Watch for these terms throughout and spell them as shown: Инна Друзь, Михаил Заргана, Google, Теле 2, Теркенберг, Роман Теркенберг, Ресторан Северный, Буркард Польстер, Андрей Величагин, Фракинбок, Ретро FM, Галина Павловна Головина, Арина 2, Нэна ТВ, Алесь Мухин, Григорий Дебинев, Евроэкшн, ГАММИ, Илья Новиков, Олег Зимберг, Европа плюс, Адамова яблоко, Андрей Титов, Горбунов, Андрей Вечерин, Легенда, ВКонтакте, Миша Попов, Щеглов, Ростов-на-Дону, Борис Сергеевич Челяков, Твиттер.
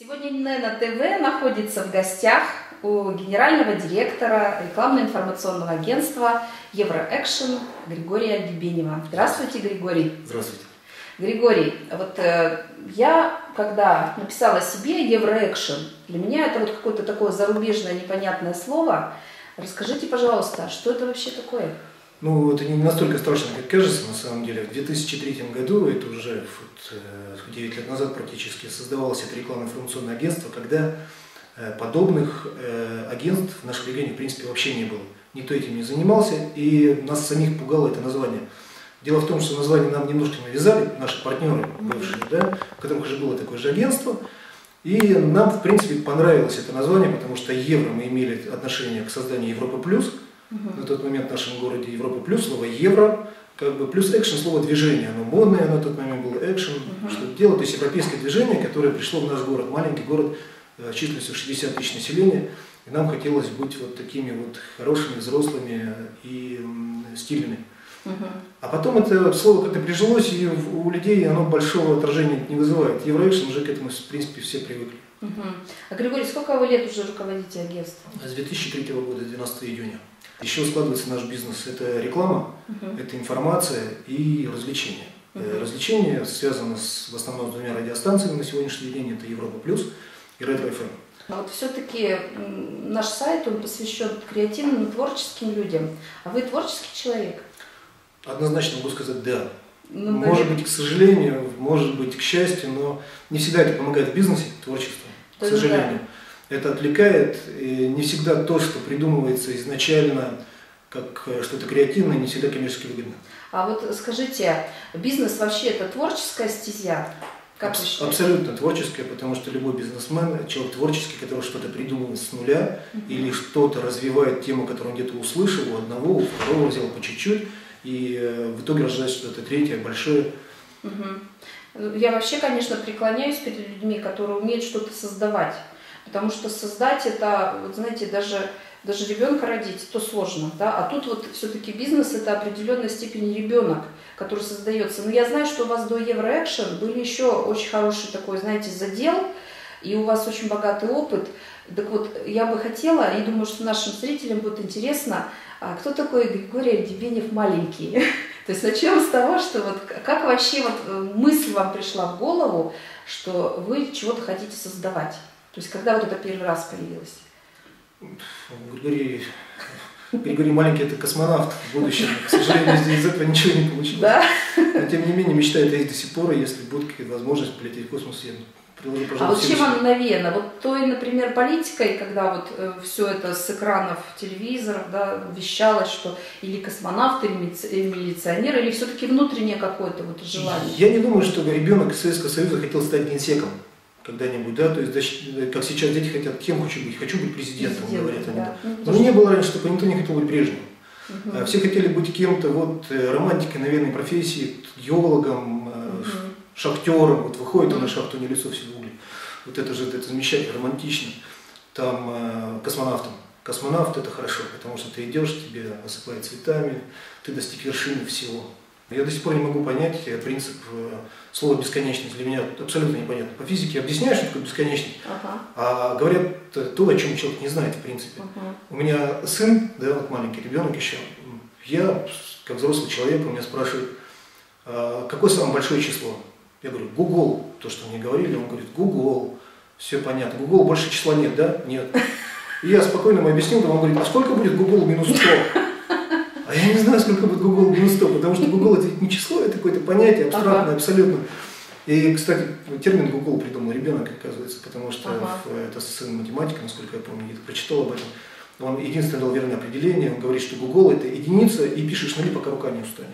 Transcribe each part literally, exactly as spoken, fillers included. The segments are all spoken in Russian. Сегодня Нэна ТВ находится в гостях у генерального директора рекламно-информационного агентства Евроэкшн Григория Дебинева. Здравствуйте, Григорий. Здравствуйте. Григорий, вот э, я, когда написала себе Евроэкшн, для меня это вот какое-то такое зарубежное непонятное слово. Расскажите, пожалуйста, что это вообще такое? Ну, это не настолько страшно, как кажется, на самом деле. В две тысячи третьем году, это уже вот, девять лет назад практически, создавалось это рекламно-информационное агентство, когда подобных агентств в нашем регионе, в принципе, вообще не было. Никто этим не занимался, и нас самих пугало это название. Дело в том, что название нам немножко навязали, наши партнеры бывшие, да, в которых уже было такое же агентство. И нам, в принципе, понравилось это название, потому что евро мы имели отношение к созданию Европа плюс. Угу. На тот момент в нашем городе Европа плюс, слово евро, как бы плюс экшен, слово движение, оно модное, на тот момент было экшен, угу. что-то дело. То есть европейское движение, которое пришло в наш город, маленький город, численностью шестьдесят тысяч населения, и нам хотелось быть вот такими вот хорошими, взрослыми и стильными. Uh-huh. А потом это слово как-то прижилось, и у людей оно большого отражения не вызывает. Евроэкшн уже к этому, в принципе, все привыкли. Uh-huh. А, Григорий, сколько вы лет уже руководите агентством? С две тысячи третьего года, двенадцатого июня. Еще складывается наш бизнес. Это реклама, uh-huh. это информация и развлечения. Uh-huh. Развлечения связаны с, в основном с двумя радиостанциями на сегодняшний день. Это Европа плюс и Ретро эф эм. А вот все-таки наш сайт, он посвящен креативным и творческим людям. А вы творческий человек? Однозначно могу сказать «да». Ну, может быть, к сожалению, может быть, к счастью, но не всегда это помогает в бизнесе, творчеству, к сожалению. Да. Это отвлекает, и не всегда то, что придумывается изначально как что-то креативное, не всегда коммерчески выгодно. А вот скажите, бизнес вообще это творческая стезя? Как Абс вы считаете? Абсолютно творческая, потому что любой бизнесмен, человек творческий, который что-то придумывает с нуля, угу. или что-то развивает тему, которую он где-то услышал у одного, у второго взял по чуть-чуть, и в итоге рождается что-то третье, большое. Угу. Я вообще, конечно, преклоняюсь перед людьми, которые умеют что-то создавать. Потому что создать это, вот знаете, даже, даже ребенка родить, то сложно. Да? А тут вот все-таки бизнес – это определенной степени ребенок, который создается. Но я знаю, что у вас до Евроэкшн были еще очень хороший такой, знаете, задел, и у вас очень богатый опыт. Так вот, я бы хотела, и думаю, что нашим зрителям будет интересно, а кто такой Григорий Дебинев маленький? То есть начнем с того, что вот как вообще вот мысль вам пришла в голову, что вы чего-то хотите создавать? То есть когда вот это первый раз появилось? Григорий, Григорий маленький – это космонавт в будущем. К сожалению, из этого ничего не получилось. Да? Но тем не менее, мечта это есть до сих пор, и если будет возможность полететь в космос, я приложу, пожалуйста. А вот чем вам навеяно? Вот той, например, политикой, когда вот э, все это с экранов телевизоров, да, вещалось, что или космонавт, или милиционер, или все-таки внутреннее какое-то вот желание? Я не думаю, что ребенок из Советского Союза хотел стать генсеком когда-нибудь, да, то есть, как сейчас дети хотят, кем хочу быть? Хочу быть президентом, президент, говорят они. Да. Ну, Но что... не было раньше, чтобы никто не хотел быть прежним. Угу. Все хотели быть кем-то, вот, романтикой, наверное, профессии, геологом, угу. шахтером, вот выходит он на шахту, не лицо, все в угле. Вот это же это замечательно, романтично. Там э, космонавтом. Космонавт это хорошо, потому что ты идешь, тебе осыпает цветами, ты достиг вершины всего. Я до сих пор не могу понять принцип э, слова бесконечность, для меня абсолютно непонятно. По физике объясняю, что такое бесконечность, ага. а говорят то, о чем человек не знает в принципе. Ага. У меня сын, да, вот маленький ребенок еще, я, как взрослый человек, у меня спрашивают, э, какое самое большое число? Я говорю, Google, то, что мне говорили, он говорит, Google, все понятно. Google больше числа нет, да? Нет. И я спокойно ему объяснил, он говорит, а сколько будет Google минус сто? А я не знаю, сколько будет Google минус сто, потому что Google это не число, это какое-то понятие абстрактное, ага. абсолютно. И, кстати, термин Google придумал ребенок, оказывается, потому что ага. это сын математика, насколько я помню, где-то прочитал об этом. Он единственное дал верное определение, он говорит, что Google это единица, и пишешь нули, пока рука не устанет.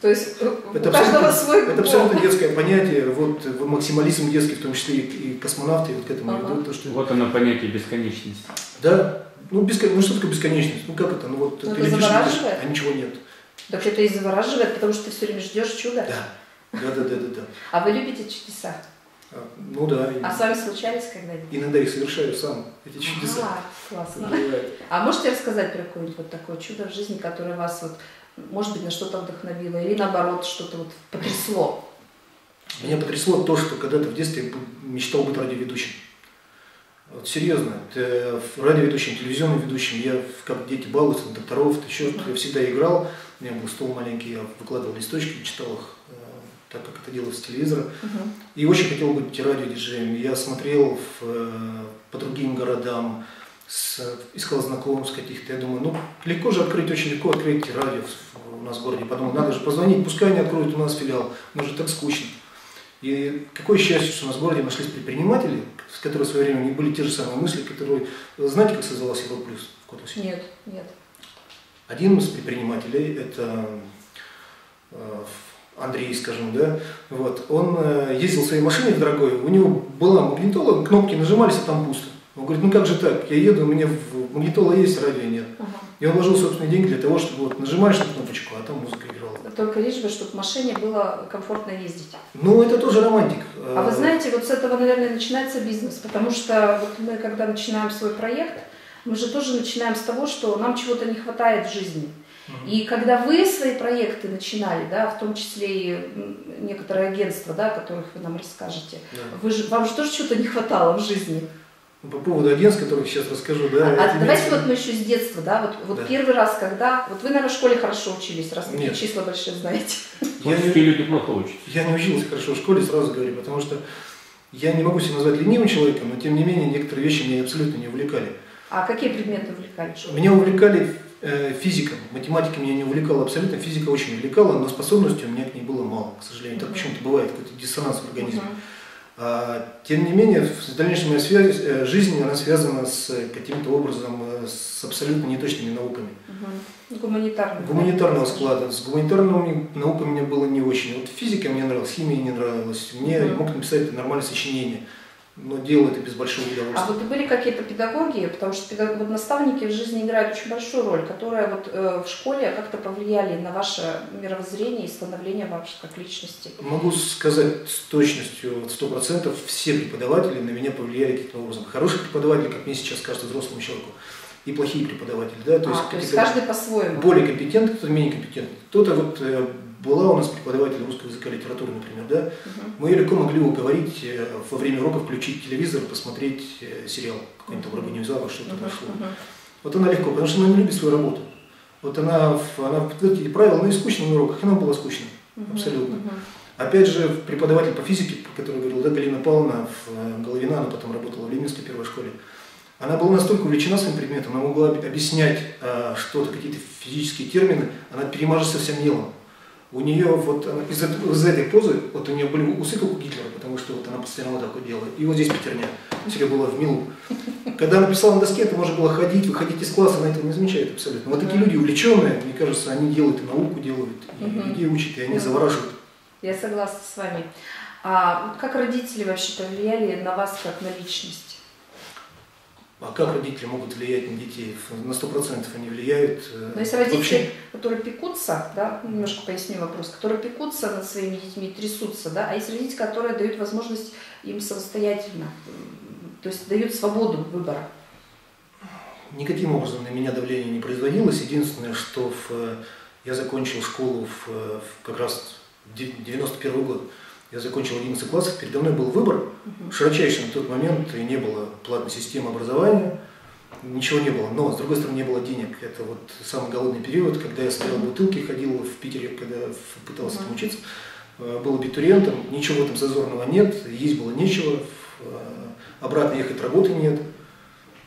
То есть это у каждого свой Google. Это абсолютно детское понятие, вот максимализм детский, в том числе и, и космонавты, вот к этому ага. идут. То, что... Вот оно понятие бесконечности. Да, ну, бескон... ну что такое бесконечность? Ну как это? Ну вот ну, ты летишь, летишь, а ничего нет. Так это и завораживает, потому что ты все время ждешь чуда. Да, да, да, да, да. А вы любите чудеса? Ну да. А с вами случались когда-нибудь? Иногда их совершаю сам, эти чудеса. А, классно. А можете рассказать про какое-нибудь вот такое чудо в жизни, которое вас вот, может быть, на что-то вдохновило, или наоборот, что-то вот потрясло? Меня потрясло то, что когда-то в детстве мечтал быть радиоведущим. Вот серьезно, радиоведущим, телевизионным ведущим, я как дети балуются, на докторов, еще я всегда играл, у меня был стол маленький, я выкладывал листочки, читал их, так как это делалось с телевизора. Uh-huh. И очень хотел быть радиодиджеем. Я смотрел в, по другим городам, с, искал знакомств каких-то. Я думаю, ну легко же открыть, очень легко открыть радио у нас в городе. Подумал, надо же позвонить, пускай они откроют у нас филиал, ну же так скучно. И какое счастье, что у нас в городе нашлись предприниматели, с которыми в свое время не были те же самые мысли, которые... Знаете, как создалась Европа плюс в Котласе? Нет, нет. Один из предпринимателей, это Андрей, скажем, да, вот, он ездил в своей машине дорогой, у него была магнитола, кнопки нажимались, а там пусто. Он говорит, ну как же так, я еду, у меня магнитола есть, радио нет. Ага. И он вложил собственные деньги для того, чтобы вот нажимаешь на кнопочку, а там музыка играла. Только лишь бы, чтобы в машине было комфортно ездить. Ну, это тоже романтик. А вы знаете, вот с этого, наверное, начинается бизнес. Потому что вот мы, когда начинаем свой проект, мы же тоже начинаем с того, что нам чего-то не хватает в жизни. Угу. И когда вы свои проекты начинали, да, в том числе и некоторые агентства, да, о которых вы нам расскажете, да. Вы же, вам же тоже чего-то не хватало в жизни. По поводу агентств, которых сейчас расскажу, да. А давайте место... вот мы еще с детства, да, вот, вот да. Первый раз, когда, вот вы, наверное, в школе хорошо учились, раз вы числа большие знаете. Я не... люди плохо учатся. Я не учился хорошо в школе, сразу говорю, потому что я не могу себя назвать ленивым человеком, но тем не менее некоторые вещи меня абсолютно не увлекали. А какие предметы увлекали? Меня увлекали э, физика, математика меня не увлекала абсолютно, физика очень увлекала, но способностей у меня к ней было мало, к сожалению. Так почему-то бывает какой-то диссонанс в организме. Тем не менее, в дальнейшем моя связь, жизнь она связана с каким-то образом, с абсолютно неточными науками. Угу. Гуманитарного. Гуманитарного склада. С гуманитарными науками мне было не очень. Вот физика мне нравилась, химия не нравилась. Мне угу. мог написать нормальное сочинение, но делал это без большого удовольствия. А вот были какие-то педагоги, потому что педаг... вот наставники в жизни играют очень большую роль, которые вот, э, в школе как-то повлияли на ваше мировоззрение и становление вообще как личности? Могу сказать с точностью сто процентов, все преподаватели на меня повлияли каким-то образом. Хорошие преподаватели, как мне сейчас кажется, взрослому человеку, и плохие преподаватели. Да? То, а, есть, то есть каждый по-своему? Более компетентный, кто-то менее компетентный. Кто-то вот... Э, была у нас преподаватель русского языка и литературы, например, да? Угу. Мы легко могли уговорить во время урока включить телевизор, посмотреть сериал, какой-нибудь там организовал, что-то прошло. Угу. Вот она легко, потому что она не любит свою работу. Вот она, она в подтвердите правила, но и скучно на уроках, она была скучна, угу. абсолютно. Угу. Опять же, преподаватель по физике, который говорил, да, Галина Павловна Головина, она потом работала в Ленинской первой школе, она была настолько увлечена своим предметом, она могла объяснять что-то, какие-то физические термины, она перемажет совсем мелом. У нее вот из, из этой позы, вот у нее были усы, как у Гитлера, потому что вот она постоянно вот так вот делала. И вот здесь пятерня, всегда была в милу. Когда она писала на доске, это можно было ходить, выходить из класса, она этого не замечает абсолютно. Вот такие люди увлеченные, мне кажется, они делают и науку делают, и угу. людей учат, и они угу. завораживают. Я согласна с вами. А как родители вообще повлияли на вас как на личность? А как родители могут влиять на детей? На сто процентов они влияют. Но если родители, вообще... которые пекутся, да, немножко поясню вопрос, которые пекутся над своими детьми, трясутся, да, а есть родители, которые дают возможность им самостоятельно, то есть дают свободу выбора. Никаким образом на меня давление не производилось. Единственное, что в... я закончил школу в... В как раз девяносто первый год. Я закончил одиннадцать классов, передо мной был выбор, угу. широчайший на тот момент, и не было платной системы образования, ничего не было, но, с другой стороны, не было денег. Это вот самый голодный период, когда я стоял в бутылке, ходил в Питере, когда пытался там учиться, был абитуриентом, ничего там зазорного нет, есть было нечего, обратно ехать работы нет.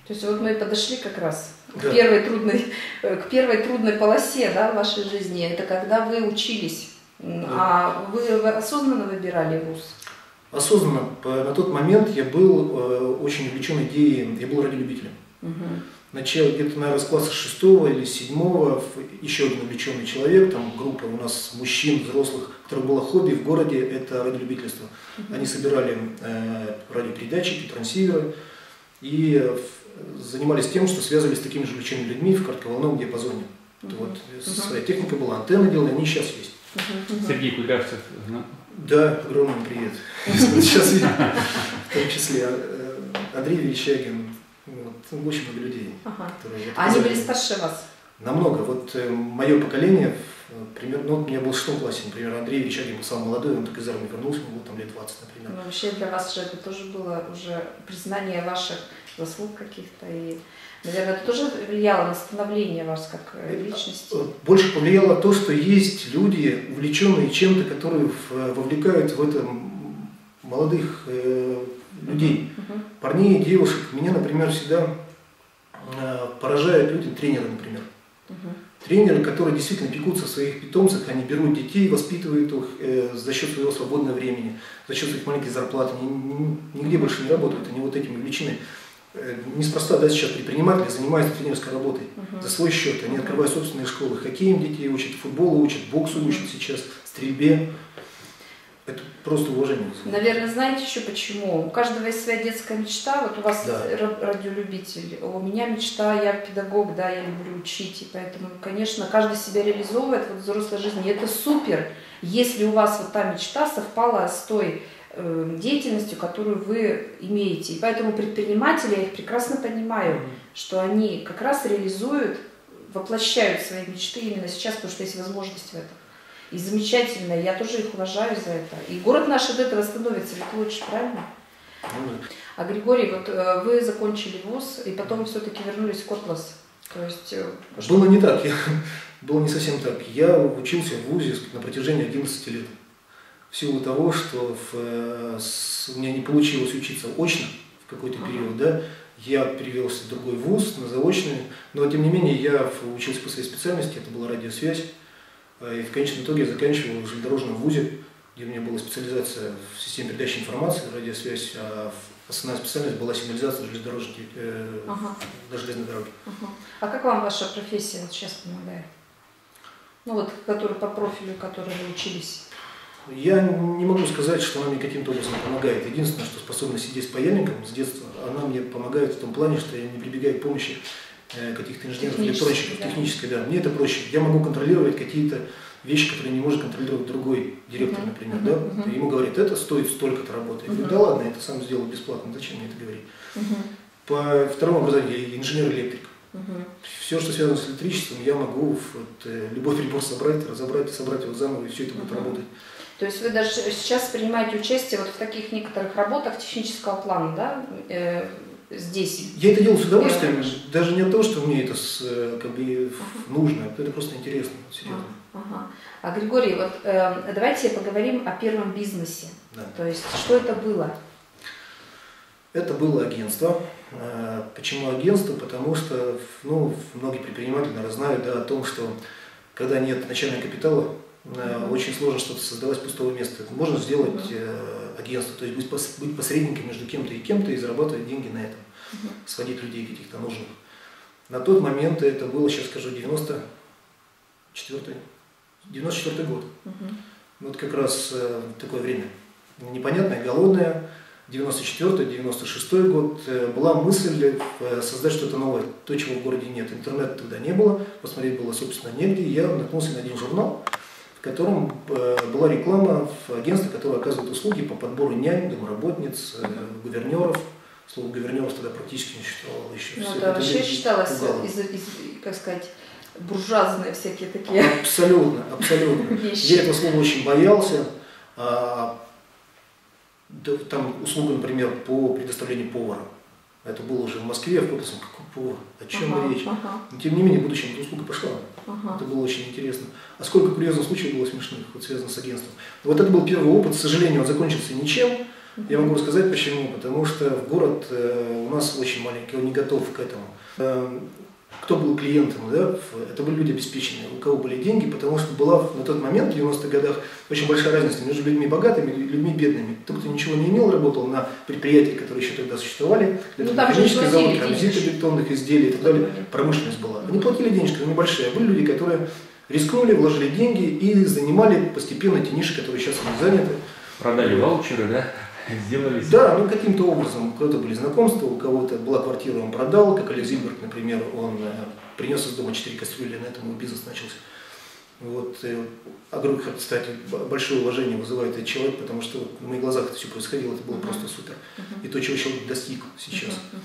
То есть вот мы и подошли как раз да. к, первой трудной, к первой трудной полосе, да, в вашей жизни, это когда вы учились. Да. А вы осознанно выбирали вуз? Осознанно. На тот момент я был очень увлечен идеей, я был радиолюбителем. Угу. Начал где-то, наверное, с класса шестого или седьмого, еще один увлеченный человек, там группа у нас мужчин, взрослых, у которых было хобби в городе, это радиолюбительство. Угу. Они собирали э, радиопередатчики, трансиверы и занимались тем, что связывались с такими же увлеченными людьми в коротковолновом диапазоне. Угу. Вот, угу. Своя техника была, антенны делали, они сейчас есть. Сергей Генерович Попов. Да, огромный привет. Сейчас видим, в том числе Андрей Величагин, очень много людей. Они были старше вас? Намного. Вот э, мое поколение, примерно, ну, у меня был шестой классе, например, Андрей Вечерин был самый молодой, он так из армии вернулся, ему было там лет двадцать, например. Ну, вообще для вас же это тоже было уже признание ваших заслуг каких-то, и, наверное, это тоже влияло на становление вас как личности? Больше повлияло то, что есть люди, увлеченные чем-то, которые вовлекают в это молодых э, людей, uh-huh. парней, девушек. Меня, например, всегда э, поражают люди, тренеры, например. Угу. Тренеры, которые действительно пекутся о своих питомцах, они берут детей, воспитывают их э, за счет своего свободного времени, за счет своих маленьких зарплат, они, ни, нигде больше не работают, они вот этими величины. Э, неспроста, да, сейчас предприниматели занимаются тренерской работой угу. за свой счет, они открывают собственные школы, хоккеем детей учат, футболу учат, боксу учат сейчас, стрельбе. Это просто уважение. Наверное, знаете еще почему? У каждого есть своя детская мечта. Вот у вас да. радиолюбитель, у меня мечта, я педагог, да, я люблю учить. И поэтому, конечно, каждый себя реализовывает в взрослой жизни. И это супер, если у вас вот та мечта совпала с той э, деятельностью, которую вы имеете. И поэтому предприниматели, я их прекрасно понимаю, mm-hmm. что они как раз реализуют, воплощают свои мечты именно сейчас, потому что есть возможность в этом. И замечательно, я тоже их уважаю за это. И город наш от этого становится ведь лучше, правильно? Mm-hmm. А Григорий, вот вы закончили вуз и потом все-таки вернулись в Котлас. То есть, что... Было не так, я... было не совсем так. Я учился в вузе на протяжении одиннадцати лет. В силу того, что в... с... у меня не получилось учиться очно в какой-то mm-hmm. период, да, я перевелся в другой вуз, на заочный. Но тем не менее я учился по своей специальности, это была радиосвязь. И в конечном итоге я заканчивал в железнодорожном вузе, где у меня была специализация в системе передачи информации, радиосвязь, а основная специальность была сигнализация железнодорожной э, ага. дороги. Ага. А как вам ваша профессия вот сейчас помогает? Ну вот, который, по профилю, который вы учились. Я не могу сказать, что она мне каким-то образом помогает. Единственное, что способность сидеть с паяльником с детства, она мне помогает в том плане, что я не прибегаю к помощи каких-то инженеров, электронщиков, да. технической, да, мне это проще. Я могу контролировать какие-то вещи, которые не может контролировать другой директор, например, uh-huh. да, uh-huh. ему говорит, это стоит столько-то работы. Я uh-huh. говорю, да ладно, это сам сделал бесплатно, зачем мне это говорить? Uh-huh. По второму образованию я инженер-электрик. Uh-huh. Все, что связано с электричеством, я могу вот, любой прибор собрать, разобрать, собрать его заново, и все это uh-huh. будет работать. То есть вы даже сейчас принимаете участие вот в таких некоторых работах технического плана, да? Здесь. Я это делал с удовольствием, даже не от того, что мне это как бы нужно, это просто интересно. Ага, ага. А Григорий, вот э, давайте поговорим о первом бизнесе. Да. То есть, что это было? Это было агентство. Почему агентство? Потому что ну, многие предприниматели, наверное, знают да, о том, что когда нет начального капитала, mm-hmm. очень сложно что-то создавать с пустого места. Это можно сделать mm-hmm. э, агентство, то есть быть, пос, быть посредником между кем-то и кем-то и зарабатывать деньги на этом, mm-hmm. сводить людей каких-то нужных. На тот момент это было, сейчас скажу, девяносто четвёртый год. Mm-hmm. Вот как раз э, такое время непонятное, голодное. девяносто четвёртый — девяносто шестой год, была мысль создать что-то новое, то, чего в городе нет. Интернета тогда не было, посмотреть было, собственно, негде. Я наткнулся на один журнал, в котором была реклама в агентстве, которое оказывает услуги по подбору нянь, домработниц, гувернеров. Слово гувернеров тогда практически не считалось еще. Ну, да, вообще считалось, из, из, как сказать, буржуазные всякие такие. Абсолютно, абсолютно. Я этого слова очень боялся. Там услуга, например, по предоставлению повара. Это было уже в Москве, а в Котласе, какой повар, о чем ага, речь. Ага. Но тем не менее, в будущем эта услуга пошла. Ага. Это было очень интересно. А сколько курьезных случаев было смешных, вот, связанных с агентством. Вот это был первый опыт, к сожалению, он закончился ничем. Ага. Я могу рассказать почему. Потому что город э, у нас очень маленький, он не готов к этому. Э, кто был клиентом, да? Это были люди обеспеченные, у кого были деньги, потому что была на тот момент, в девяностых годах, очень большая разница между людьми богатыми и людьми бедными. Тот, кто ничего не имел, работал на предприятиях, которые еще тогда существовали, это механический завод, композиты бетонных изделий и так далее, промышленность была. Они платили денежки, но небольшие. Были люди, которые рискнули, вложили деньги и занимали постепенно те ниши, которые сейчас они заняты. Продали ваучеры, да? Сделались. Да, ну каким-то образом, у кого-то были знакомства, у кого-то была квартира, он продал, как Олег Зимберг, например, он э, принес из дома четыре кастрюли, на этом его бизнес начался. Вот, э, огромное, кстати, большое уважение вызывает этот человек, потому что вот, на моих глазах это все происходило, это было uh-huh. просто супер. Uh-huh. И то, чего человек достиг сейчас. Uh-huh.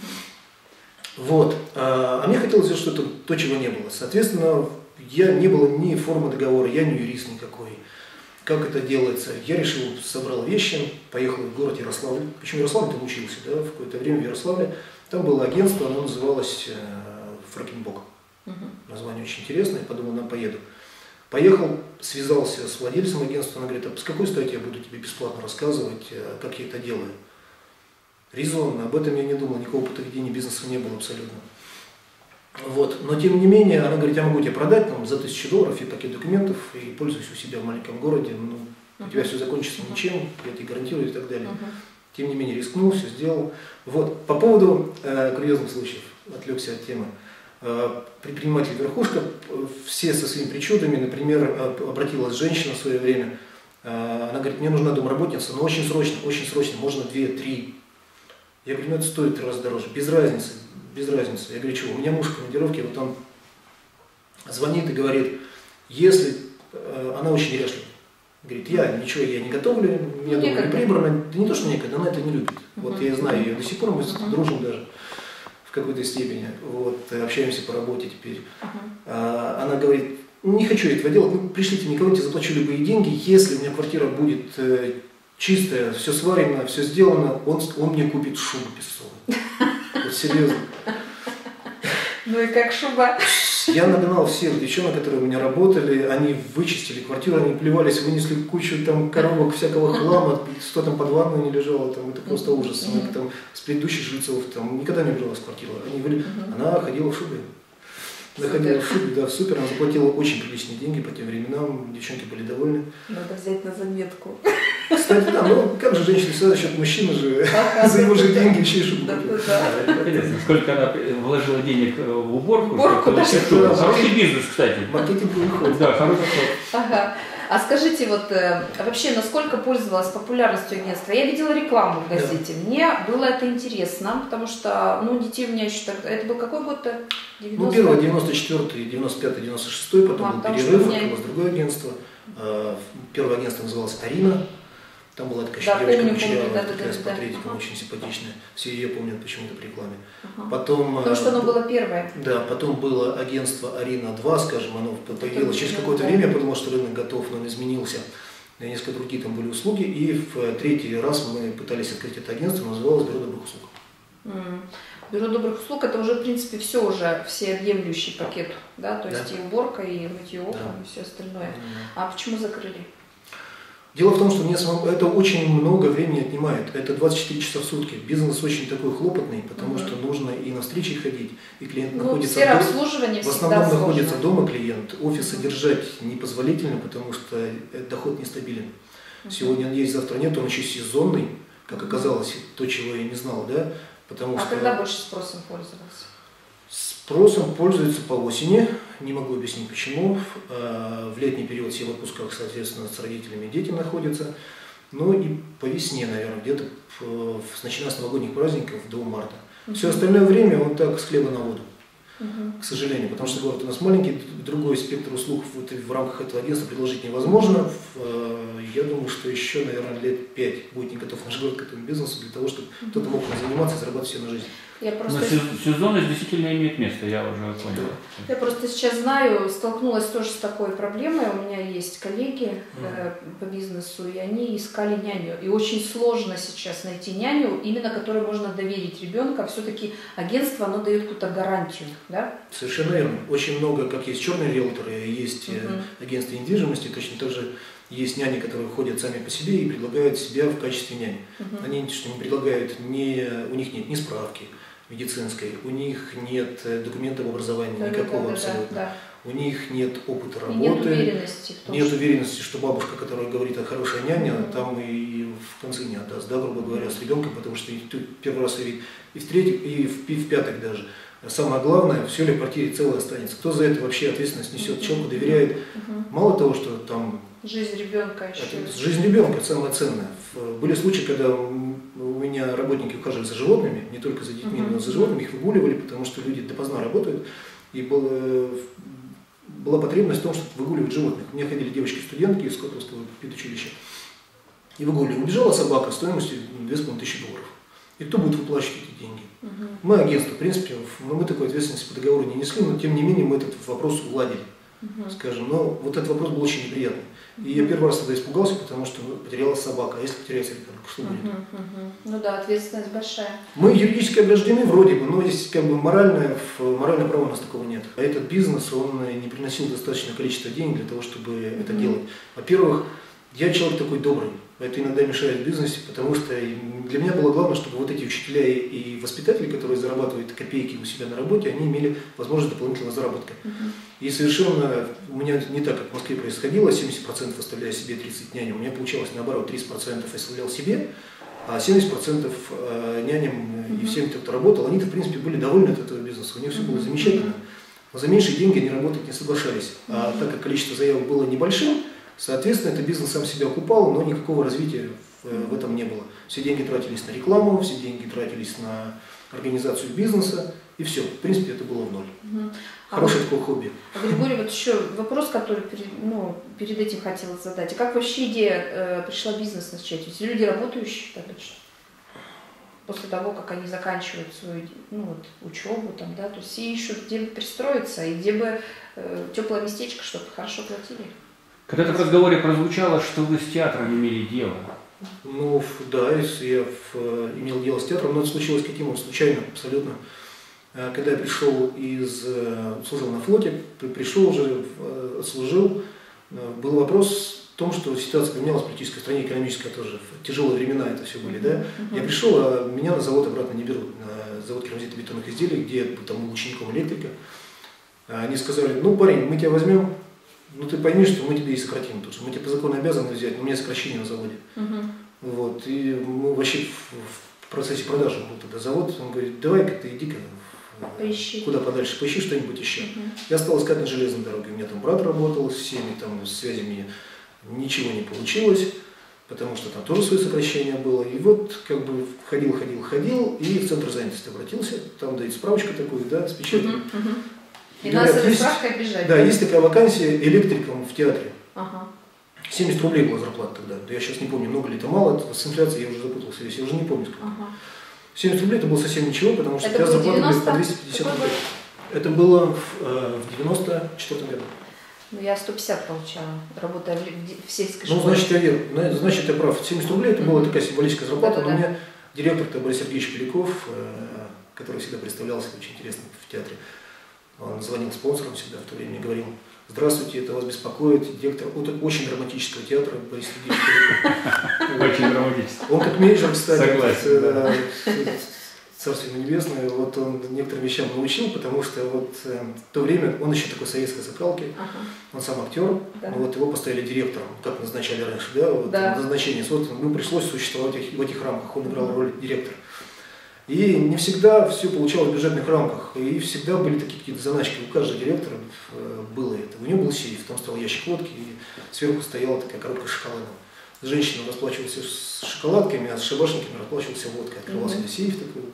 Вот. А мне хотелось сделать что-то, то, чего не было. Соответственно, я не было ни формы договора, я не юрист никакой. Как это делается? Я решил, собрал вещи, поехал в город Ярославль. Почему Ярославль? Там учился, да, в какое-то время в Ярославле. Там было агентство, оно называлось Фракинбок. Название очень интересное, подумал, на поеду. Поехал, связался с владельцем агентства, она говорит: а с какой стати я буду тебе бесплатно рассказывать, как я это делаю? Резонно, об этом я не думал, никакого подведения бизнеса не было абсолютно. Вот. Но тем не менее, она говорит: я могу тебе продать там, за тысячу долларов и пакет документов, и пользуюсь у себя в маленьком городе, ну, у тебя все закончится ничем, я тебе гарантирую и так далее. Тем не менее, рискнул, все сделал. Вот. По поводу э, курьезных случаев, отвлекся от темы. Предприниматель верхушка, все со своими причудами. Например, обратилась женщина в свое время, она говорит: мне нужна домработница, но очень срочно, очень срочно, можно две-три. Я говорю: ну это стоит в три раза дороже, без разницы, без разницы. Я говорю: чего, у меня муж в командировке, вот он звонит и говорит, если, она очень неряшлива, говорит: я ничего, я не готовлю, у меня дома не прибрано, да не то, что некогда, она это не любит. Вот я знаю ее до сих пор, мы дружим даже. В какой-то степени, вот, общаемся по работе теперь. Uh-huh. а, она говорит: не хочу этого делать, ну, пришлите мне кого-нибудь, заплачу любые деньги, если у меня квартира будет э, чистая, все сварено, все сделано, он, он мне купит шубу песцовую. Вот серьезно. Ну и как шуба? Я нагнал всех девчонок, которые у меня работали, они вычистили квартиру, они плевались, вынесли кучу там коробок, всякого хлама, что там под ванной не лежало, там, это просто ужас. Она, там, с предыдущих жильцов там, никогда не бралась квартира. Они говорили, она ходила в шубе. Она ходила в шубе, да, в супер, она заплатила очень приличные деньги по тем временам, девчонки были довольны. Надо взять на заметку. Кстати, да, ну как же женщина всегда за счет мужчины же, а, за его же деньги еще и шубу. Сколько она вложила денег в уборку. Уборку, да. Хороший бизнес, кстати. Маркетинговый ход. Да, хороший ход. Ага. А скажите, вот вообще, насколько пользовалась популярностью агентства? Я видела рекламу в газете, да. Мне было это интересно, потому что, ну, детей у меня еще тогда, это был какой год-то? Ну, первый, девяносто четвёртый, девяносто пятый, девяносто шестой, потом а, был перерыв, меня... было другое агентство. Первое агентство называлось «Арина». Там была такая да, девочка кучерявая, да, такая да, с портретиком, да. Очень симпатичная. Все ее помнят почему-то по рекламе. Ага. Потом, потому что оно было первое. Да, потом было агентство «Арина два», скажем, оно появилось через какое-то да. время, я подумал, что рынок готов, но он изменился. Несколько другие там были услуги, и в третий раз мы пытались открыть это агентство, называлось «Бюро добрых услуг». Mm. Бюро добрых услуг – это уже, в принципе, все уже, всеобъемлющий пакет, да? То есть да. и уборка, и мытье окон, да. и все остальное. Mm. А почему закрыли? Дело в том, что мне самому это очень много времени отнимает. Это двадцать четыре часа в сутки. Бизнес очень такой хлопотный, потому mm-hmm. что нужно и на встречи ходить, и клиент ну, находится дома. В основном находится сложно. Дома клиент. Офис mm-hmm. содержать непозволительно, потому что доход нестабилен. Mm-hmm. Сегодня он есть, завтра нет, он еще сезонный, как оказалось, то, чего я не знал, да? Потому а что... когда больше спросом пользовался? Спросом пользуются по осени, не могу объяснить почему. В летний период все в отпусках, соответственно, с родителями дети находятся. Ну и по весне, наверное, где-то начиная с новогодних праздников до марта. Угу. Все остальное время вот так с хлеба на воду, угу. к сожалению. Потому что город у нас маленький, другой спектр услуг вот в рамках этого агентства предложить невозможно. Я думаю, что еще, наверное, лет пять будет не готов наш город к этому бизнесу, для того, чтобы угу. кто-то мог заниматься и зарабатывать все на жизнь. Я просто... Но сезонность действительно имеет место, я уже поняла. Я просто сейчас знаю, столкнулась тоже с такой проблемой. У меня есть коллеги mm. по бизнесу, и они искали няню. И очень сложно сейчас найти няню, именно которой можно доверить ребенка. Все-таки агентство, оно дает какую-то гарантию, да? Совершенно верно. Очень много, как есть черные риэлторы, есть mm-hmm. агентство недвижимости, точно так же. Есть няни, которые ходят сами по себе и предлагают себя в качестве няни. Угу. Они не предлагают, ни, у них нет ни справки медицинской, у них нет документов образования да, никакого да, абсолютно. Да, да. У них нет опыта работы, нет уверенности, в том, нет что... уверенности, что бабушка, которая говорит о хорошей няне, угу. там и в конце не отдаст, да, грубо говоря, с ребенком, потому что и первый раз и в третий, и в, в пятых даже. Самое главное, все ли в квартире целое останется. Кто за это вообще ответственность несет, человеку доверяет. Угу. Мало того, что там... Жизнь ребенка еще. Это, жизнь ребенка самое ценное. Были случаи, когда у меня работники ухаживали за животными, не только за детьми, угу. но и за животными, их выгуливали, потому что люди допоздна работают. И было, была потребность в том, чтобы выгуливать животных. У меня ходили девочки-студентки из Котласского педучилища. И выгуливали. Убежала собака стоимостью две тысячи пятьсот долларов. И кто будет выплачивать эти деньги? Угу. Мы агентство, в принципе, мы такой ответственности по договору не несли, но тем не менее мы этот вопрос уладили, угу. скажем. Но вот этот вопрос был очень неприятный. И я первый раз тогда испугался, потому что потеряла собака. А если потеряется ребенок, что будет? Uh-huh, uh-huh. Ну да, ответственность большая. Мы юридически обреждены вроде бы, но здесь как бы моральное, моральное право у нас такого нет. А этот бизнес, он не приносил достаточное количество денег для того, чтобы uh-huh. это делать. Во-первых, я человек такой добрый. Это иногда мешает в бизнесе, потому что для меня было главное, чтобы вот эти учителя и воспитатели, которые зарабатывают копейки у себя на работе, они имели возможность дополнительного заработка. Uh-huh. И совершенно у меня не так, как в Москве происходило, семьдесят процентов оставляя себе, тридцать няням. У меня получалось наоборот, тридцать процентов оставлял себе, а семьдесят процентов няням uh-huh. и всем, кто работал, они-то в принципе были довольны от этого бизнеса, у них все было замечательно. Но за меньшие деньги они работать не соглашались. Uh-huh. А так как количество заявок было небольшим, соответственно, этот бизнес сам себя окупал, но никакого развития в этом не было. Все деньги тратились на рекламу, все деньги тратились на организацию бизнеса, и все. В принципе, это было в ноль. Угу. Хорошее а такое хобби. Григорий, вот еще вопрос, который перед, ну, перед этим хотела задать. И как вообще идея э, пришла бизнес начать? Ведь люди работающие обычно, после того, как они заканчивают свою ну, вот, учебу, там, да, то есть и ищут, где бы пристроиться, и где бы э, теплое местечко, чтобы хорошо платили. Когда-то в разговоре прозвучало, что вы с театром имели дело. Ну, да, я имел дело с театром, но это случилось каким-то случайно, абсолютно. Когда я пришел из... служил на флоте, пришел уже, служил, был вопрос в том, что ситуация поменялась в политической стране, экономическая тоже. Тяжелые времена это все были, да? Я пришел, а меня на завод обратно не берут, на завод керамзитобетонных изделий, где там был учеником электрика. Они сказали, ну, парень, мы тебя возьмем. Ну ты пойми, что мы тебе и сократим, потому что мы тебе по закону обязаны взять, но у меня сокращение на заводе. Uh-huh. Вот, и мы вообще в, в процессе продажи был тогда завод, он говорит, давай-ка ты иди-ка куда подальше, поищи что-нибудь еще. Uh-huh. Я стал искать на железной дороге, у меня там брат работал, с всеми там связями ничего не получилось, потому что там тоже свое сокращение было. И вот как бы ходил, ходил, ходил, и в центр занятости обратился, там дают справочку такую, да, с печатью. Uh-huh. Uh-huh. И говорят, нас есть, бежать, да, да, есть такая вакансия электриком в театре. Ага. семьдесят рублей была зарплата тогда. Да я сейчас не помню, много ли это мало, это с инфляцией я уже запутался, я уже не помню сколько. Ага. семьдесят рублей это было совсем ничего, потому что тогда зарплата была по двести пятьдесят рублей. Год? Это было в, э, в девяносто четвёртом году. Ну я сто пятьдесят получала, работая в, в сельской школе. Ну значит я верю, значит я прав. семьдесят рублей это была такая символическая зарплата, да, да, но да. У меня директор-то Борис Сергеевич Челяков, э, который всегда представлялся очень интересно в театре. Он звонил спонсорам всегда в то время и говорил, здравствуйте, это вас беспокоит директор очень драматического театра Борис Сергеевич. Очень драматический. Он как менеджер, кстати, царство ему небесное, вот он некоторым вещам научил, потому что вот в то время он еще такой советской закалки, он сам актер, но вот его поставили директором, как назначали раньше, да, назначение, ему пришлось существовать в этих рамках, он играл роль директора. И не всегда все получалось в бюджетных рамках, и всегда были такие какие-то заначки, у каждого директора было это. У него был сейф, там стоял ящик водки, и сверху стояла такая коробка шоколада. Женщина расплачивалась с шоколадками, а с шабашниками расплачивался водкой. Открывался mm-hmm. сейф такой вот.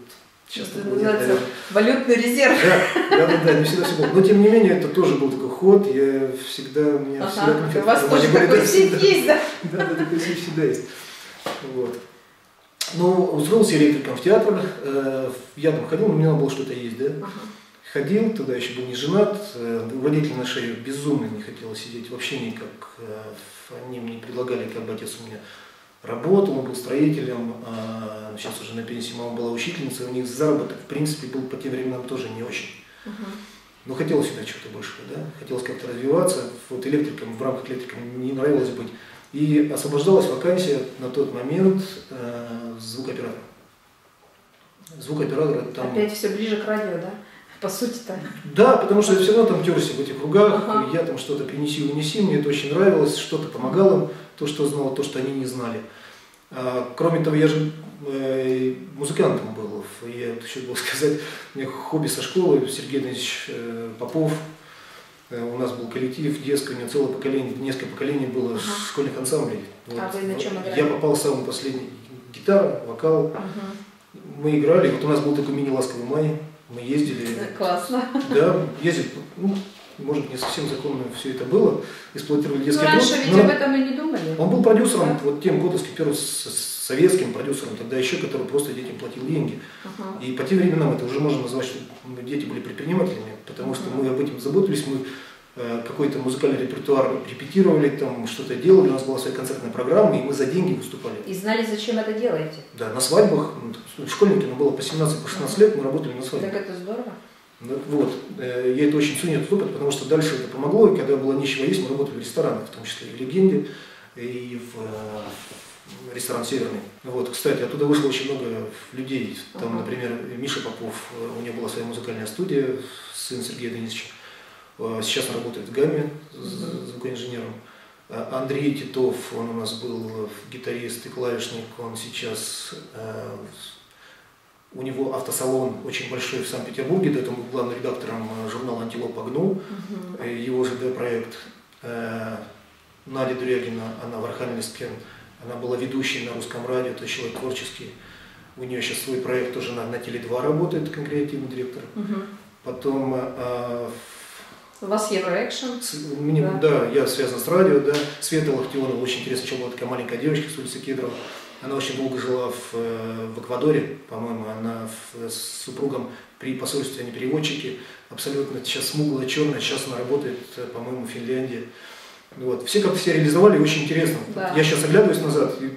Сейчас это такой называется валютный резерв. Да, да, да, да, не всегда все было. Но тем не менее, это тоже был такой ход, я всегда, у меня ага, всегда конфетка. У вас тоже такой сейф есть, да? Да, да, такой сейф всегда есть. Вот. Ну, устроился электриком в театр, я там ходил, но мне надо было что-то есть, да? Ага. Ходил, тогда еще был не женат, родители на шею безумно не хотела сидеть, вообще никак. Они мне предлагали, как бы отец у меня работал, он был строителем, а сейчас уже на пенсии мама была учительница, у них заработок, в принципе, был по тем временам тоже не очень. Ага. Но хотелось всегда чего-то большего, да? Хотелось как-то развиваться, вот электриком, в рамках электрика не нравилось быть. И освобождалась вакансия на тот момент э, звукооператора. Звукооператора там... Опять все ближе к радио, да? По сути-то. Да, потому что я все равно там терся в этих кругах, ага. Я там что-то принеси, унеси, мне это очень нравилось, что-то помогало, то, что знал, то, что они не знали. А, кроме того, я же э, музыкантом был, я еще был сказать, у меня хобби со школы, Сергей Генерович э, Попов. У нас был коллектив детский, у меня целое поколение, несколько поколений было ага. школьных ансамблей. Вот. А вы на чем играли? Я попал в самый последний гитара, вокал. Ага. Мы играли, вот у нас был такой мини-ласковый май, мы ездили. Классно. Да, ездили, ну, может, не совсем законно все это было, эксплуатировали детский труд. Ну, раньше ведь об этом и не думали. Он был продюсером, да? Вот тем котовским, первым советским продюсером, тогда еще, который просто детям платил деньги. Uh-huh. И по тем временам это уже можно назвать, что дети были предпринимателями, потому uh-huh. что мы об этом заботились, мы э, какой-то музыкальный репертуар репетировали, там что-то делали, у нас была своя концертная программа, и мы за деньги выступали. И знали, зачем это делаете? Да, на свадьбах, школьники, нам было по семнадцать-шестнадцать лет, мы работали на свадьбах. Так это здорово. Вот. Я это очень ценю, этот опыт, потому что дальше это помогло, и когда было нечего есть, мы работали в ресторанах, в том числе и в «Легенде», и в, в «Ресторан Северный». Вот. Кстати, оттуда вышло очень много людей. Там, например, Миша Попов, у него была своя музыкальная студия, сын Сергея Генеровича, сейчас он работает в «ГАММИ» звукоинженером. Андрей Титов, он у нас был гитарист и клавишник, он сейчас... У него автосалон очень большой в Санкт-Петербурге, да, там был главным редактором журнала «Антилоп Гну», угу. его ЖД проект. Надя Дурягина, она в Архангельске, она была ведущей на русском радио, это человек творческий. У нее сейчас свой проект тоже на, на Теле два работает, креативный директор. Угу. Потом... А, у вас Евроэкшн? Да. да, я связан с радио, да. Света Лахтёнова, очень интересно, что была такая маленькая девочка с улицы Кедрова. Она очень долго жила в, в Эквадоре, по-моему, она в, с супругом при посольстве, они переводчики, абсолютно сейчас смуглая, черная, сейчас она работает, по-моему, в Финляндии. Вот. Все как-то себя реализовали, очень интересно. Да. Я сейчас оглядываюсь назад, и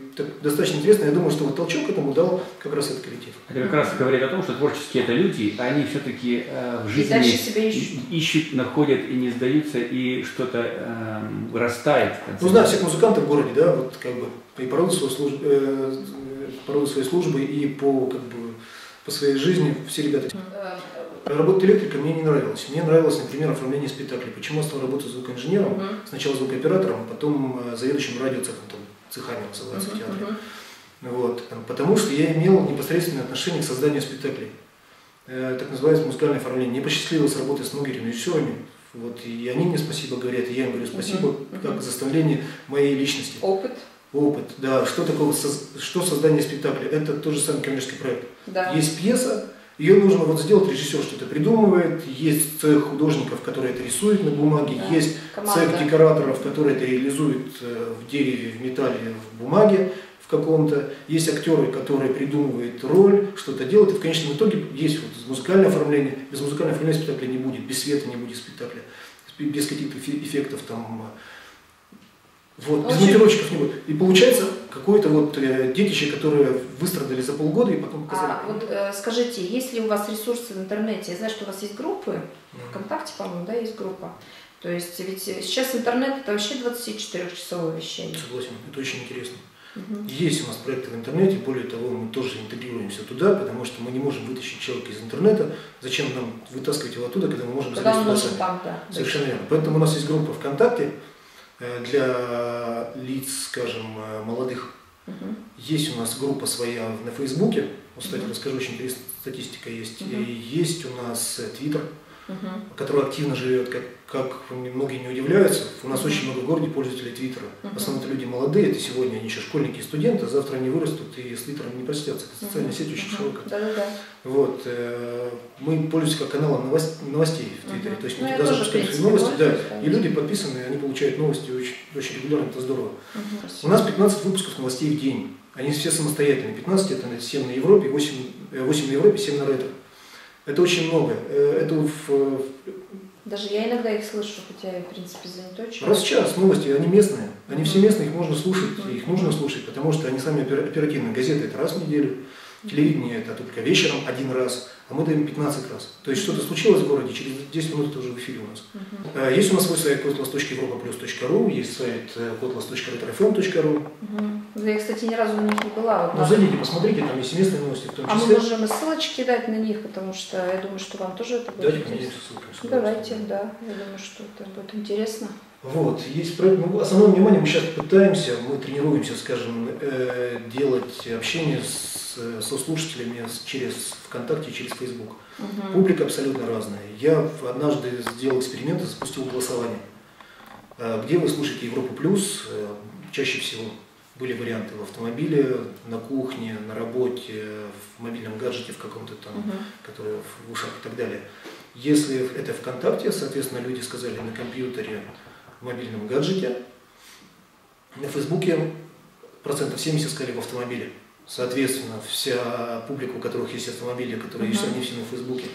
достаточно интересно, я думаю, что вот толчок этому дал как раз этот коллектив. Это как раз говорит о том, что творческие это люди, они все-таки э, в жизни ищут. ищут, находят и не сдаются, и что-то э, растает. Ну, знаю всех музыкантов в городе, да, вот как бы, и по роду своей службы, э, по роду своей службы и по, как бы, по своей жизни все ребята. Работа электрика мне не нравилась. Мне нравилось, например, оформление спектаклей. Почему я стал работать звукоинженером, uh-huh. сначала звукооператором, потом заведующим радиоцехом, цехами называется uh-huh. в театре. Uh-huh. Вот. Потому что я имел непосредственное отношение к созданию спектаклей. Э, так называется музыкальное оформление. Мне посчастливилось работать с многими режиссерами. Вот. И они мне спасибо говорят, и я им говорю спасибо, uh-huh. как за становление моей личности. Опыт. Опыт, да. Что такое, что создание спектакля? Это тот же самый коммерческий проект. Да. Есть пьеса. Ее нужно вот сделать, режиссер что-то придумывает, есть цех художников, которые это рисуют на бумаге, да, есть команда. Цех декораторов, которые это реализуют в дереве, в металле, в бумаге в каком-то, есть актеры, которые придумывают роль, что-то делают, и в конечном итоге есть вот музыкальное оформление, без музыкального оформления спектакля не будет, без света не будет спектакля, без каких-то эффектов там... Вот, без монтировщиков не будет. И получается какое-то вот э, детище, которое выстрадали за полгода и потом показали. А вот э, скажите, есть ли у вас ресурсы в интернете? Я знаю, что у вас есть группы, mm-hmm. ВКонтакте, по-моему, да, есть группа. То есть ведь сейчас интернет это вообще двадцатичетырёхчасовое вещание. Согласен, это очень интересно. Mm-hmm. Есть у нас проекты в интернете, более того, мы тоже интегрируемся туда, потому что мы не можем вытащить человека из интернета. Зачем нам вытаскивать его оттуда, когда мы можем залезть там, да. Совершенно верно. Поэтому у нас есть группа ВКонтакте. Для лиц, скажем, молодых. Uh-huh. Есть у нас группа своя на Фейсбуке, кстати, uh-huh. расскажу, очень интересная статистика есть. Uh-huh. Есть у нас Твиттер, uh-huh. который активно живет, как, как многие не удивляются. У нас uh-huh. очень много в городе пользователей Твиттера. Uh-huh. В основном люди молодые, это сегодня они еще школьники и студенты, а завтра они вырастут и с Твиттером не простятся. Это социальная uh-huh. сеть очень uh-huh. широкая. Да-да-да. Вот. Мы пользуемся как каналом новостей в Твиттере, uh-huh. то есть мы ну, туда запускаем свои новости, да, и люди подписаны, они получают новости очень, очень регулярно, это здорово. Uh-huh. У нас пятнадцать выпусков новостей в день, они все самостоятельные, пятнадцать это семь на Европе, восемь, восемь на Европе, семь на Ретро. Это очень много. Это в... Даже я иногда их слышу, хотя я, в принципе, занятой человек. Раз в час новости, они местные, они все местные, их можно слушать, uh-huh. их нужно слушать, потому что они сами оперативные, газеты это раз в неделю. Телевидение это только вечером один раз, а мы даем пятнадцать раз. То есть что-то случилось в городе, через десять минут это уже в эфире у нас. Uh-huh. Есть у нас свой сайт котлас точка европа плюс точка ру, есть сайт котлас точка ретро эф эм точка ру. Uh-huh. Да, я, кстати, ни разу на них не была. Вот, ну, зайдите, посмотрите, там есть местные новости в том числе. А мы можем и ссылочки дать на них, потому что я думаю, что вам тоже это будет Дайте интересно. Ссылки, Давайте, да, я думаю, что это будет интересно. Вот, есть проект, ну, основное внимание мы сейчас пытаемся, мы тренируемся, скажем, э, делать общение с, со слушателями через ВКонтакте, через Фейсбук. Угу. Публика абсолютно разная. Я однажды сделал эксперимент и запустил голосование. Э, где вы слушаете Европу плюс, э, чаще всего были варианты в автомобиле, на кухне, на работе, в мобильном гаджете в каком-то там, угу. который в ушах и так далее. Если это ВКонтакте, соответственно, люди сказали на компьютере, в мобильном гаджете, на Фейсбуке процентов семьдесят сказали в автомобиле. Соответственно, вся публика, у которых есть автомобили, которые угу. есть, они все на Фейсбуке,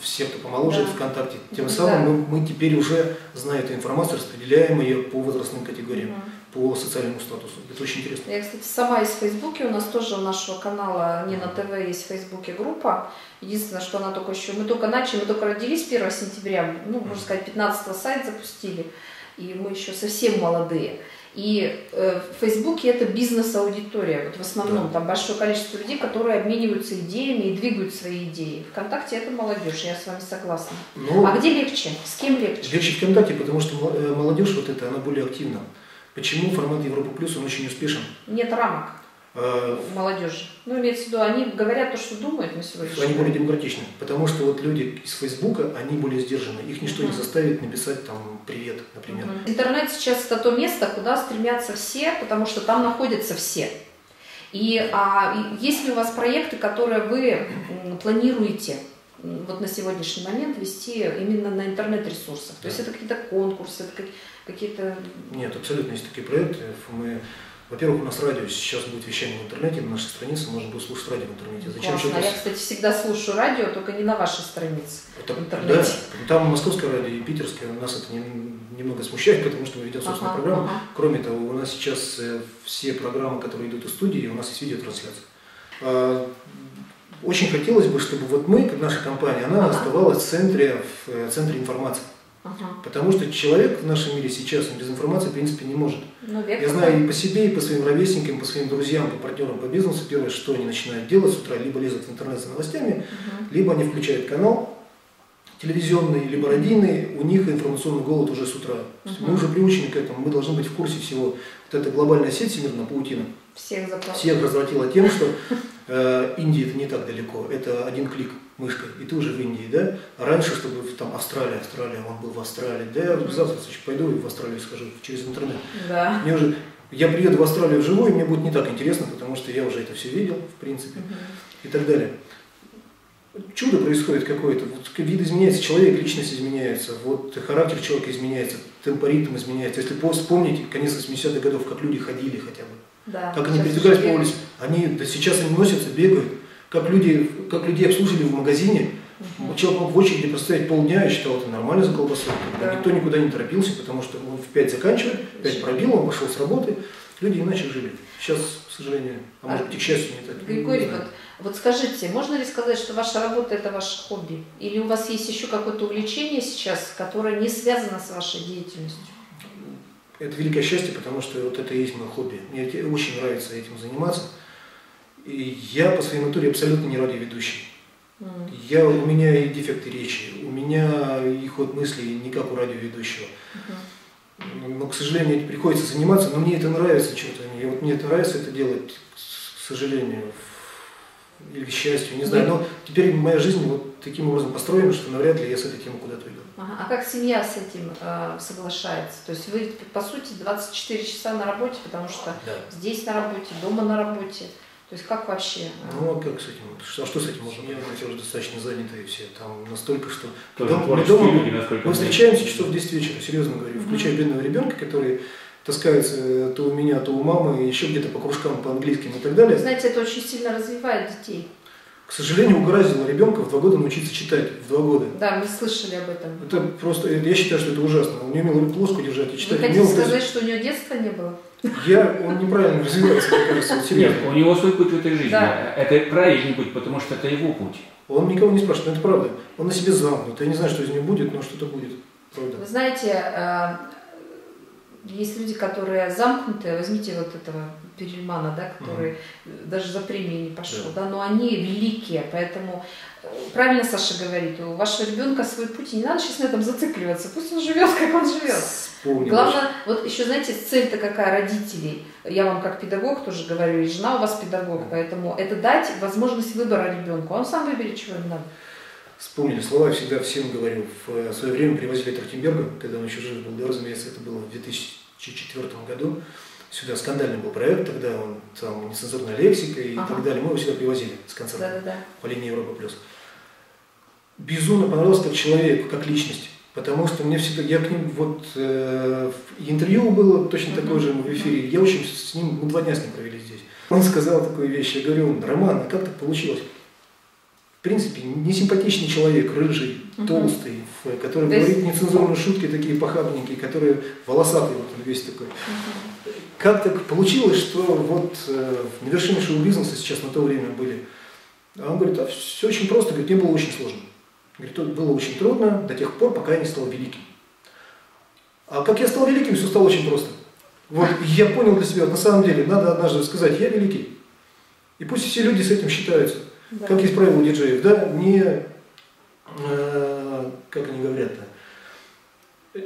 все, кто помоложе, да. ВКонтакте. Тем самым да. мы, мы теперь уже, зная эту информацию, распределяем ее по возрастным категориям, угу. по социальному статусу. Это очень интересно. Я, кстати, сама из Фейсбука, у нас тоже у нашего канала Нэна ТВ есть в Фейсбуке группа. Единственное, что она только еще, мы только начали, мы только родились первого сентября, ну, можно сказать, пятнадцатого сайт запустили, и мы еще совсем молодые. И э, в Фейсбуке это бизнес-аудитория, вот в основном, да. там большое количество людей, которые обмениваются идеями и двигают свои идеи. ВКонтакте это молодежь, я с вами согласна. Но а где легче? С кем легче? Легче ВКонтакте, потому что молодежь вот эта, она более активна. Почему формат Европа плюс, он очень успешен? Нет рамок а... в молодежи. Ну, имеется в виду, они говорят то, что думают на сегодняшний день. Они более демократичны, потому что вот люди из Фейсбука, они более сдержаны. Их ничто uh-huh. не заставит написать там «привет», например. Uh-huh. Интернет сейчас это то место, куда стремятся все, потому что там находятся все. И а, есть ли у вас проекты, которые вы планируете вот на сегодняшний момент вести именно на интернет-ресурсах? То да. есть это какие-то конкурсы, это какие-то… Нет, абсолютно есть такие проекты. Мы… Во-первых, у нас радио сейчас будет вещание в интернете, на нашей странице можно будет слушать радио в интернете. Зачем что-то… Я, кстати, всегда слушаю радио, только не на вашей странице это, в интернете. Да, там московское радио и питерское, нас это не, немного смущает, потому что мы ведем собственную ага, программу. Ага. Кроме того, у нас сейчас все программы, которые идут из студии, у нас есть видеотрансляция. Очень хотелось бы, чтобы вот мы, наша компания, она ага. оставалась в центре, в центре информации. Ага. Потому что человек в нашем мире сейчас без информации, в принципе, не может. Ну, век, я знаю да. и по себе, и по своим ровесникам, по своим друзьям, по партнерам по бизнесу. Первое, что они начинают делать с утра, либо лезут в интернет за новостями, ага. либо они включают канал телевизионный, либо родийный. У них информационный голод уже с утра. Ага. Мы уже приучены к этому, мы должны быть в курсе всего. Вот эта глобальная сеть всемирная паутина всех, всех развратила тем, что э, Индия это не так далеко, это один клик. Мышкой, и ты уже в Индии, да? Раньше, чтобы там Австралия, Австралия, он был в Австралии, да, я завтра пойду и в Австралию схожу через интернет. Да. Мне уже, я приеду в Австралию вживую, и мне будет не так интересно, потому что я уже это все видел, в принципе, угу. и так далее. Чудо происходит какое-то, вот вид изменяется, человек, личность изменяется, вот характер человека изменяется, темпоритм изменяется. Если вспомнить конец восьмидесятых годов, как люди ходили хотя бы, да, как они передвигались по улице, они, да сейчас они носятся, бегают. Как, люди, как людей обслужили в магазине, угу. человек мог в очереди простоять полдня, я считал, это нормально за колбасой. Да. Никто никуда не торопился, потому что он в пять заканчивает, в пять пробил, он пошел с работы, люди иначе жили. Сейчас, к сожалению, а, а может быть, к счастью, не так. Григорий, вот, вот скажите, можно ли сказать, что ваша работа – это ваше хобби? Или у вас есть еще какое-то увлечение сейчас, которое не связано с вашей деятельностью? Это великое счастье, потому что вот это и есть мое хобби. Мне очень нравится этим заниматься. И я по своей натуре абсолютно не радиоведущий. Mm. Я, у меня и дефекты речи, у меня и ход мыслей не как у радиоведущего. Mm-hmm. Но, к сожалению, приходится заниматься, но мне это нравится что-то. И вот мне это нравится это делать, к сожалению, или к счастью, не знаю. Mm. Но теперь моя жизнь вот таким образом построена, что навряд ли я с этой темой куда-то иду. Ага. А как семья с этим э, соглашается? То есть вы, по сути, двадцать четыре часа на работе, потому что да. здесь на работе, дома на работе. То есть как вообще? Ну а как с этим? А что с этим можно? Я уже достаточно занятые все. Там настолько, что… Когда мы дома, мы встречаемся часов в десять вечера, серьезно говорю. Включая бедного ребенка, который таскается то у меня, то у мамы, еще где-то по кружкам, по английским и так далее. Знаете, это очень сильно развивает детей. К сожалению, угораздило ребенка в два года научиться читать. В два года. Да, мы слышали об этом. Это просто, я считаю, что это ужасно. Он не умел плоску держать и читать. Вы хотите сказать, что у него детства не было? Я, он неправильно развивается, мне кажется, серьезно. Нет, у него свой путь в этой жизни. Да. Это правильный путь, потому что это его путь. Он никого не спрашивает, но это правда. Он на себе замкнут. Я не знаю, что из него будет, но что-то будет. Правда. Вы знаете, есть люди, которые замкнуты. Возьмите вот этого Перельмана, да, который mm-hmm. даже за премию не пошел. Да. Да, но они великие, поэтому… Правильно Саша говорит, у вашего ребенка свой путь, и не надо сейчас на этом зацикливаться, пусть он живет, как он живет. Вспомнил. Главное, вот еще, знаете, цель-то какая родителей, я вам как педагог тоже говорю, и жена у вас педагог, поэтому это дать возможность выбора ребенку, он сам выберет, чего ему надо. Вспомнили слова, я всегда всем говорю, в свое время привозили Теркенберга, когда он еще жив был, да, разумеется, это было в две тысячи четвёртом году, сюда скандальный был проект, тогда он там нецензурная лексика и ага. так далее, мы его сюда привозили с концерта да -да -да. по линии Европа плюс. безумно понравился как человек, как личность. Потому что мне всегда, я к ним, вот э, интервью было точно mm-hmm. такое же в эфире, я очень с ним, мы два дня с ним провели здесь. Он сказал такую вещь, я говорю, Роман, а как так получилось? В принципе, несимпатичный человек, рыжий, mm-hmm. толстый, который да говорит нецензурные шутки, такие похабненькие, которые волосатые, вот он весь такой. Mm-hmm. Как так получилось, что вот э, на вершине шоу-бизнеса сейчас на то время были? А он говорит, а все очень просто, говорит, мне было очень сложно. Говорит, тут было очень трудно до тех пор, пока я не стал великим. А как я стал великим, все стало очень просто. Вот я понял для себя, на самом деле, надо однажды сказать, я великий. И пусть все люди с этим считаются. Да. Как есть правило у диджеев, да, не, э, как они говорят-то,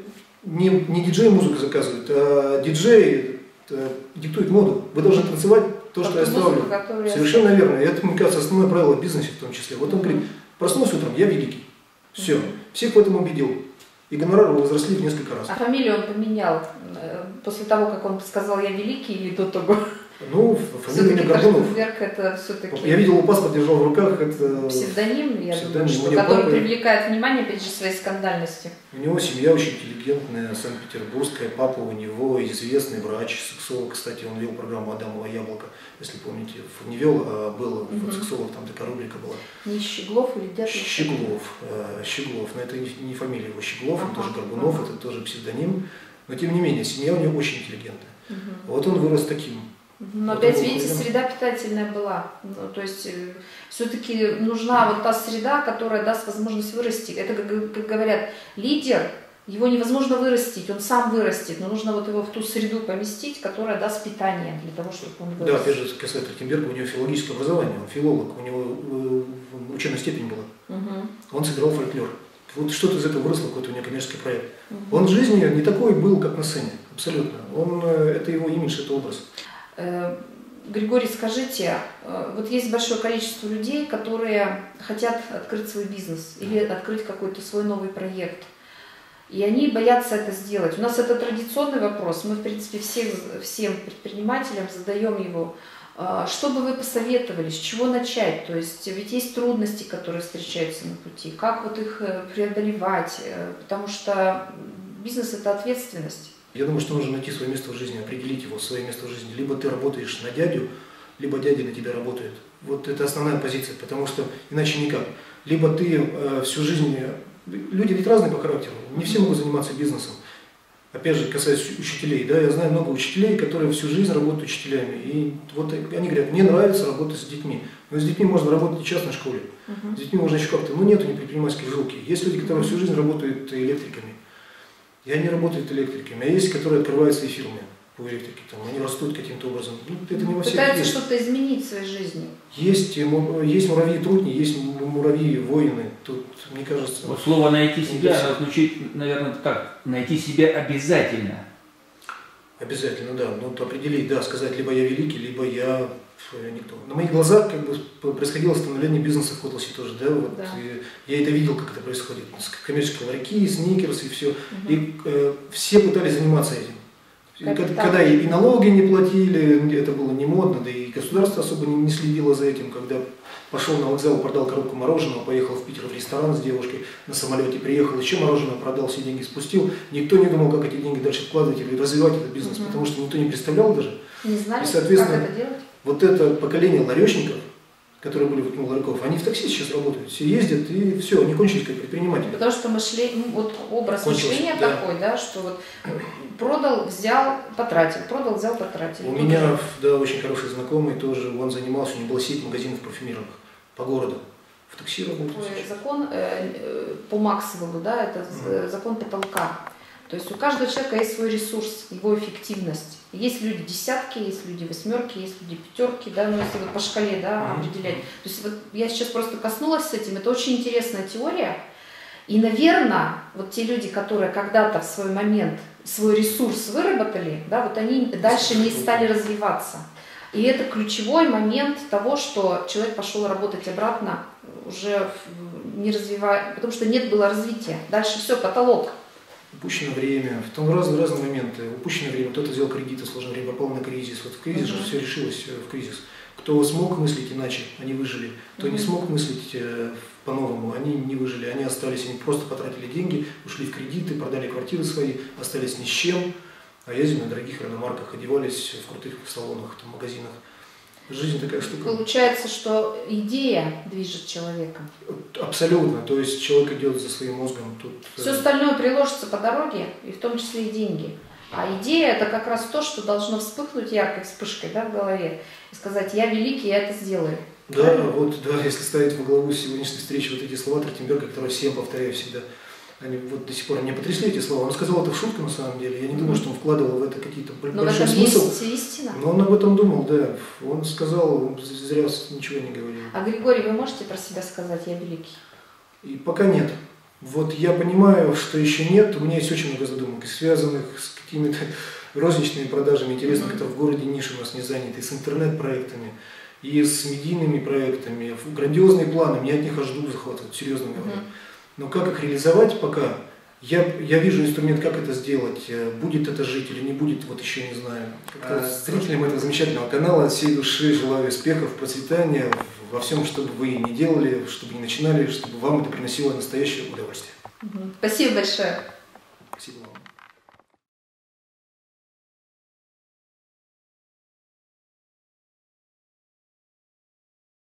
не, не диджей музыку заказывают, а диджей э, диктует моду. Вы должны танцевать то, что я ставлю. Совершенно верно. И это, мне кажется, основное правило в бизнесе в том числе. Вот он говорит, проснулся утром, я великий. Все. Всех в этом убедил. И гонорары возросли в несколько раз. А фамилию он поменял после того, как он сказал «я великий» или до того? Ну, фамилия Горбунов. Я видел, у паспорт держал в руках. Это псевдоним, я псевдоним. думаю, что, который папа... привлекает внимание, опять же, своей скандальности. У него семья очень интеллигентная, санкт-петербургская. Папа у него известный врач, сексолог. Кстати, он вел программу «Адамово яблоко», если помните. Не вел, а был угу. сексолог, там такая рубрика была. Не Щеглов или дядя? Щеглов. Щеглов. Но это не фамилия его Щеглов, он тоже Горбунов, это тоже псевдоним. Но, тем не менее, семья у него очень интеллигентная. Угу. Вот он вырос таким. Но опять, видите, среда питательная была. Ну, то есть э, все-таки нужна вот та среда, которая даст возможность вырасти. Это, как, как говорят, лидер, его невозможно вырастить, он сам вырастет, но нужно вот его в ту среду поместить, которая даст питание для того, чтобы он вырос. Да, опять же, касается Теркенберга, у него филологическое образование, он филолог, у него э, ученая степень была. Угу. Он сыграл фольклор. Вот что-то из этого выросло, какой-то у него коммерческий проект. Угу. Он в жизни не такой был, как на сцене, абсолютно. Он, э, это его имидж, это образ. Григорий, скажите, вот есть большое количество людей, которые хотят открыть свой бизнес или открыть какой-то свой новый проект, и они боятся это сделать. У нас это традиционный вопрос, мы, в принципе, всех, всем предпринимателям задаем его. Что бы вы посоветовали, с чего начать? То есть ведь есть трудности, которые встречаются на пути, как вот их преодолевать, потому что бизнес – это ответственность. Я думаю, что нужно найти свое место в жизни, определить его, свое место в жизни. Либо ты работаешь на дядю, либо дядя на тебя работает. Вот это основная позиция, потому что иначе никак. Либо ты э, всю жизнь... Люди ведь разные по характеру, не все могут заниматься бизнесом. Опять же, касаясь учителей, да, я знаю много учителей, которые всю жизнь работают учителями. И вот они говорят, мне нравится работать с детьми. Но с детьми можно работать и в частной школе. Uh-huh. С детьми можно еще как-то, но нету непредпринимательских рук. Есть люди, которые всю жизнь работают электриками. Я не работаю электриками, а есть, которые открывают свои фирмы по электрике, там, они растут каким-то образом. Ну, это не во всех пытаются что-то изменить в своей жизни. Есть, есть муравьи-трутни, есть муравьи-воины. Тут, мне кажется... Вот слово «найти себя» надо включить, наверное, как? Найти себя обязательно. Обязательно, да. Ну, вот определить, да, сказать, либо я великий, либо я... никто. На моих глазах как бы происходило становление бизнеса в Котласе тоже, да, вот да. Я это видел, как это происходит. Коммерческие ларьки, сникерсы и все. Угу. И э, все пытались заниматься этим. Капитан. Когда и налоги не платили, это было не модно, да и государство особо не, не следило за этим, когда пошел на вокзал, продал коробку мороженого, поехал в Питер в ресторан с девушкой, на самолете приехал, еще мороженое продал, все деньги спустил. Никто не думал, как эти деньги дальше вкладывать или развивать этот бизнес, угу. потому что никто не представлял даже. Не знали, и, соответственно, как это делать. Вот это поколение ларечников, которые были вокруг ларьков, они в такси сейчас работают, все ездят и все, они кончились как предприниматели. Потому что мышление, вот образ кончилось, мышления да. такой, да, что вот продал, взял, потратил, продал, взял, потратил. У меня, да, очень хороший знакомый тоже, он занимался, у него была сеть магазинов парфюмированных по городу. В такси работал. Закон э, по Максвеллу, да, это mm. закон потолка. То есть у каждого человека есть свой ресурс, его эффективность. Есть люди десятки, есть люди восьмерки, есть люди пятерки, да, ну если вот по шкале, да, определять. То есть вот я сейчас просто коснулась с этим, это очень интересная теория. И, наверное, вот те люди, которые когда-то в свой момент свой ресурс выработали, да, вот они дальше не стали развиваться. И это ключевой момент того, что человек пошел работать обратно, уже не развивая, потому что нет было развития. Дальше все, потолок. упущено время, в том разные, разные моменты, упущено время, кто-то взял кредиты, сложное время, попал на кризис, вот в кризис же все решилось, в кризис. Кто смог мыслить иначе, они выжили, кто не смог мыслить по-новому, они не выжили, они остались, они просто потратили деньги, ушли в кредиты, продали квартиры свои, остались ни с чем, а ездили на дорогих реномарках, одевались в крутых салонах, там, магазинах. Жизнь такая штука. Получается, что идея движет человека. Абсолютно. То есть человек идет за своим мозгом. Тут... Все остальное приложится по дороге, и в том числе и деньги. А идея – это как раз то, что должно вспыхнуть яркой вспышкой, да, в голове. И сказать, я великий, я это сделаю. Да, правильно? Вот, да, если ставить во главу сегодняшней встречи вот эти слова Теркенберга, которые всем повторяю всегда, они вот до сих пор не потрясли эти слова. Он сказал это в шутку на самом деле. Я не думаю, что он вкладывал в это какие-то большие смыслы. Но он об этом думал, да. Он сказал, он зря ничего не говорил. А Григорий, вы можете про себя сказать, я великий? И пока нет. Вот я понимаю, что еще нет. У меня есть очень много задумок, связанных с какими-то розничными продажами, интересно, mm-hmm. которые в городе ниши у нас не заняты, с интернет-проектами, и с медийными проектами. Грандиозные планы, меня от них аж дух захватывает, серьезно говоря. Mm-hmm. Но как их реализовать пока, я, я вижу инструмент, как это сделать, будет это жить или не будет, вот еще не знаю. А зрителям этого замечательного канала от всей души желаю успехов, процветания во всем, чтобы вы не делали, чтобы не начинали, чтобы вам это приносило настоящее удовольствие. Спасибо большое. Спасибо вам.